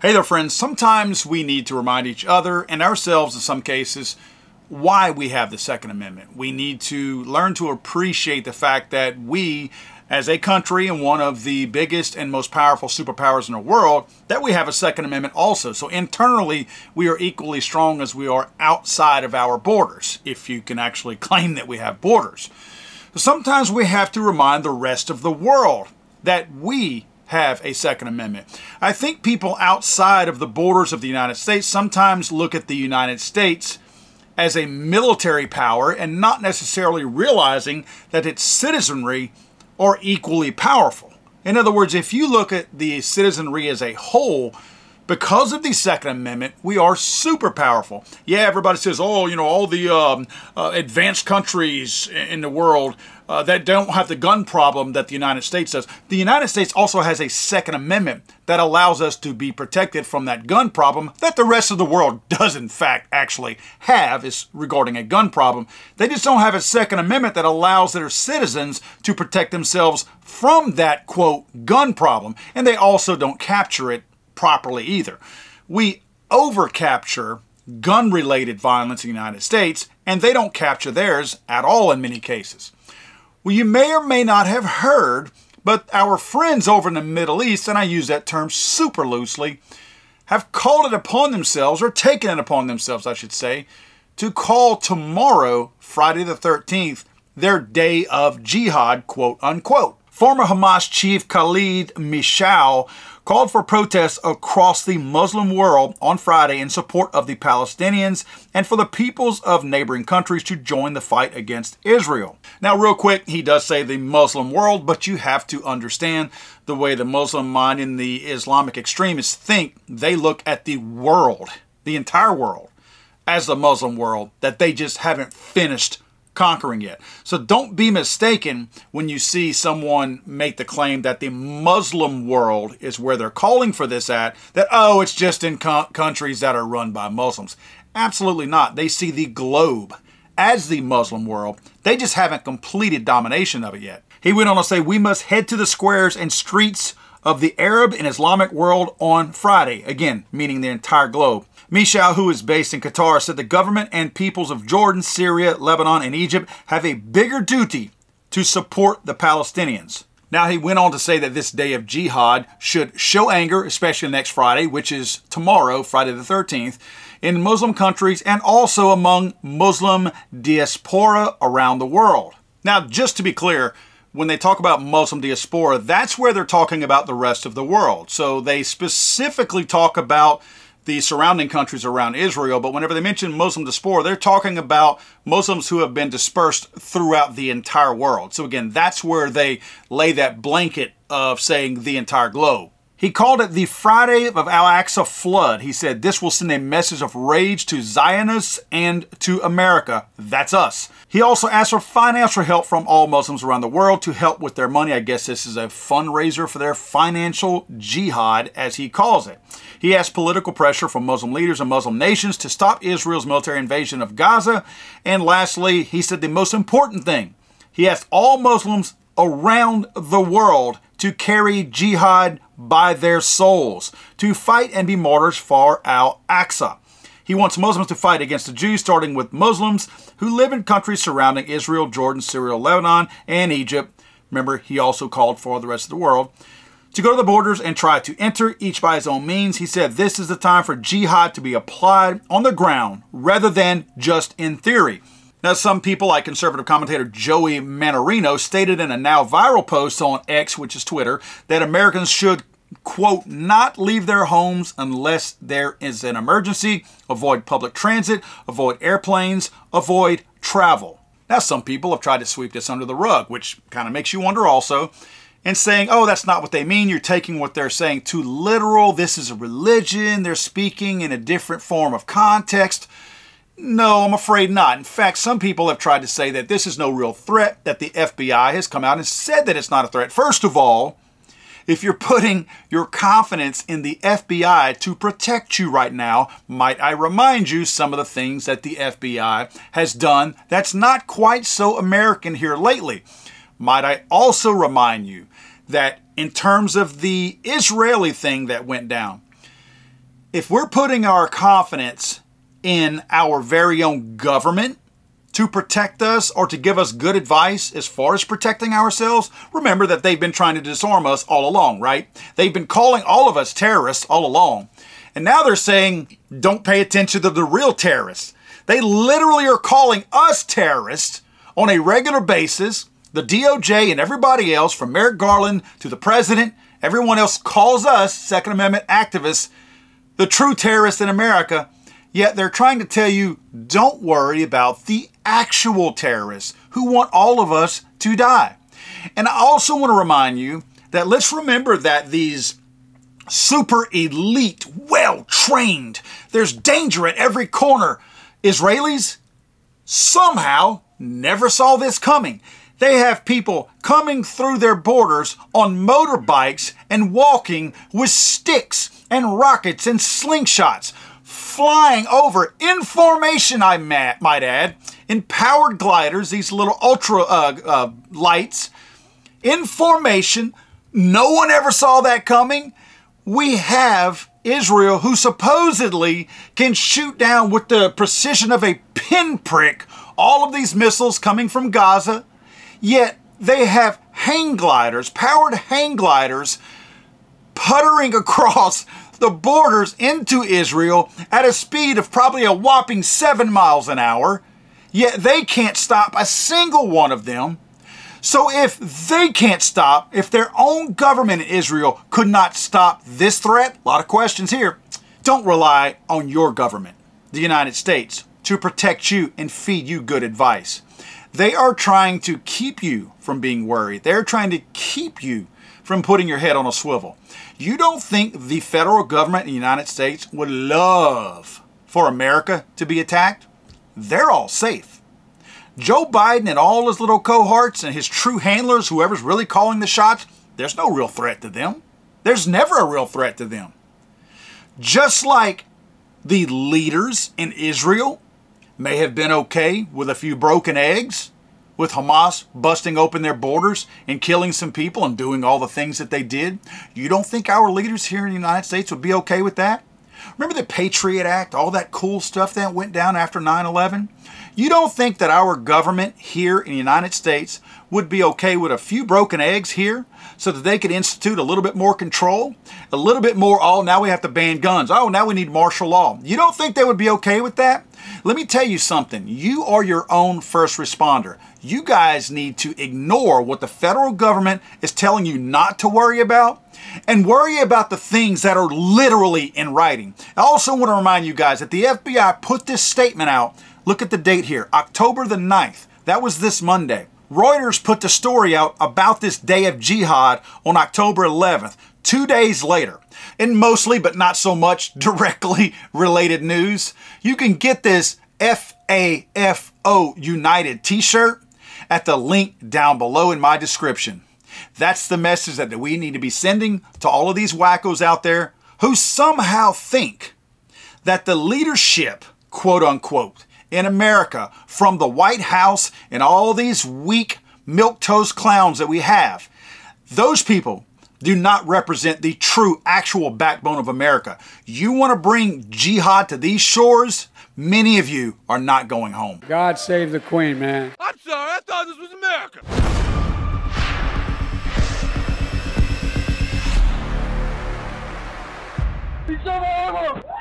Hey there, friends. Sometimes we need to remind each other and ourselves in some cases why we have the Second Amendment. We need to learn to appreciate the fact that we, as a country and one of the biggest and most powerful superpowers in the world, that we have a Second Amendment also. So internally, we are equally strong as we are outside of our borders, if you can actually claim that we have borders. Sometimes we have to remind the rest of the world that we have a Second Amendment. I think people outside of the borders of the United States sometimes look at the United States as a military power and not necessarily realizing that its citizenry are equally powerful. In other words, if you look at the citizenry as a whole, because of the Second Amendment, we are super powerful. Yeah, everybody says, oh, you know, all the advanced countries in the world that don't have the gun problem that the United States does. The United States also has a Second Amendment that allows us to be protected from that gun problem that the rest of the world does, in fact, actually have is regarding a gun problem. They just don't have a Second Amendment that allows their citizens to protect themselves from that, quote, gun problem. And they also don't capture it properly either. We overcapture gun-related violence in the United States, and they don't capture theirs at all in many cases. Well, you may or may not have heard, but our friends over in the Middle East, and I use that term super loosely, have called it upon themselves, or taken it upon themselves, I should say, to call tomorrow, Friday the 13th, their day of jihad, quote unquote. Former Hamas chief Khalid Mishal called for protests across the Muslim world on Friday in support of the Palestinians and for the peoples of neighboring countries to join the fight against Israel. Now, real quick, he does say the Muslim world, but you have to understand the way the Muslim mind and the Islamic extremists think. They look at the world, the entire world, as the Muslim world that they just haven't finished conquering yet. So don't be mistaken when you see someone make the claim that the Muslim world is where they're calling for this at, that, oh, it's just in countries that are run by Muslims. Absolutely not. They see the globe as the Muslim world. They just haven't completed domination of it yet. He went on to say, we must head to the squares and streets of the Arab and Islamic world on Friday, again, meaning the entire globe. Mishal, who is based in Qatar, said the government and peoples of Jordan, Syria, Lebanon, and Egypt have a bigger duty to support the Palestinians. Now, he went on to say that this day of jihad should show anger, especially next Friday, which is tomorrow, Friday the 13th, in Muslim countries and also among Muslim diaspora around the world. Now, just to be clear, when they talk about Muslim diaspora, that's where they're talking about the rest of the world. So they specifically talk about the surrounding countries around Israel, but whenever they mention Muslim diaspora, they're talking about Muslims who have been dispersed throughout the entire world. So again, that's where they lay that blanket of saying the entire globe. He called it the Friday of Al-Aqsa Flood. He said, this will send a message of rage to Zionists and to America. That's us. He also asked for financial help from all Muslims around the world to help with their money. I guess this is a fundraiser for their financial jihad, as he calls it. He asked political pressure from Muslim leaders and Muslim nations to stop Israel's military invasion of Gaza. And lastly, he said the most important thing. He asked all Muslims around the world to carry jihad by their souls, to fight and be martyrs for Al-Aqsa. He wants Muslims to fight against the Jews, starting with Muslims who live in countries surrounding Israel, Jordan, Syria, Lebanon, and Egypt. Remember, he also called for the rest of the world to go to the borders and try to enter, each by his own means. He said this is the time for jihad to be applied on the ground rather than just in theory. Now, some people, like conservative commentator Joey Manorino, stated in a now viral post on X, which is Twitter, that Americans should, quote, not leave their homes unless there is an emergency, avoid public transit, avoid airplanes, avoid travel. Now, some people have tried to sweep this under the rug, which kind of makes you wonder also, and saying, oh, that's not what they mean. You're taking what they're saying too literal. This is a religion. They're speaking in a different form of context. No, I'm afraid not. In fact, some people have tried to say that this is no real threat, that the FBI has come out and said that it's not a threat. First of all, if you're putting your confidence in the FBI to protect you right now, might I remind you some of the things that the FBI has done that's not quite so American here lately. Might I also remind you that in terms of the Israeli thing that went down, If we're putting our confidence in our very own government to protect us or to give us good advice as far as protecting ourselves, remember that they've been trying to disarm us all along, right? They've been calling all of us terrorists all along. And now they're saying, don't pay attention to the real terrorists. They literally are calling us terrorists on a regular basis. The DOJ and everybody else, from Merrick Garland to the president, everyone else calls us, Second Amendment activists, the true terrorists in America. Yet they're trying to tell you, don't worry about the actual terrorists who want all of us to die. And I also want to remind you that let's remember that these super elite, well-trained, there's danger at every corner Israelis somehow never saw this coming. They have people coming through their borders on motorbikes and walking with sticks and rockets and slingshots, flying over in formation, I might add, in powered gliders, these little ultra lights, in formation. No one ever saw that coming. We have Israel, who supposedly can shoot down with the precision of a pinprick all of these missiles coming from Gaza, yet they have hang gliders, powered hang gliders, puttering across the borders into Israel at a speed of probably a whopping 7 miles an hour, yet they can't stop a single one of them. So if they can't stop, if their own government in Israel could not stop this threat, a lot of questions here, don't rely on your government, the United States, to protect you and feed you good advice. They are trying to keep you from being worried. They're trying to keep you from putting your head on a swivel. You don't think the federal government in the United States would love for America to be attacked? They're all safe. Joe Biden and all his little cohorts and his true handlers, whoever's really calling the shots, there's no real threat to them. There's never a real threat to them. Just like the leaders in Israel may have been okay with a few broken eggs, with Hamas busting open their borders and killing some people and doing all the things that they did, you don't think our leaders here in the United States would be okay with that? Remember the Patriot Act, all that cool stuff that went down after 9/11? You don't think that our government here in the United States would be okay with a few broken eggs here so that they could institute a little bit more control, a little bit more, oh, now we have to ban guns. Oh, now we need martial law. You don't think they would be okay with that? Let me tell you something. You are your own first responder. You guys need to ignore what the federal government is telling you not to worry about and worry about the things that are literally in writing. I also want to remind you guys that the FBI put this statement out. Look at the date here, October the 9th. That was this Monday. Reuters put the story out about this day of jihad on October 11th, 2 days later. In mostly, but not so much, directly related news, you can get this FAFO United t-shirt at the link down below in my description. That's the message that we need to be sending to all of these wackos out there who somehow think that the leadership, quote unquote, in America, from the White House and all these weak milquetoast clowns that we have, those people do not represent the true actual backbone of America. You want to bring jihad to these shores? Many of you are not going home. God save the Queen, man. I'm sorry, I thought this was America. He's over.